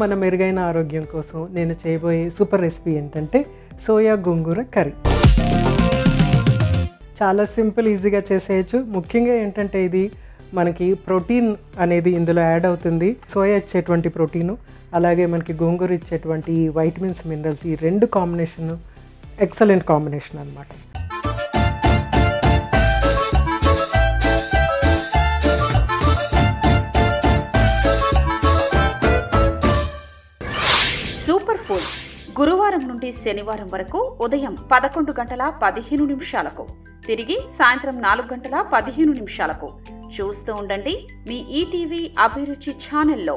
మన మెరుగైన ఆరోగ్యం కోసం నేను చేయబోయే సూపర్ రెసిపీ ఏంటంటే సోయా గోంగూర కర్రీ. చాలా సింపుల్ ఈజీగా చేసేయచ్చు. ముఖ్యంగా ఏంటంటే ఇది మనకి ప్రోటీన్ అనేది ఇందులో యాడ్ అవుతుంది. సోయా ఇచ్చేటువంటి ప్రోటీను అలాగే మనకి గోంగూర ఇచ్చేటువంటి వైటమిన్స్ మినరల్స్ ఈ రెండు కాంబినేషన్ ఎక్సలెంట్ కాంబినేషన్ అన్నమాట. సూపర్ ఫుడ్ గురువారం నుండి శనివారం వరకు ఉదయం 11:15 తిరిగి సాయంత్రం 4:15 చూస్తూ ఉండండి మీ ఈటీవీ అభిరుచి ఛానల్లో.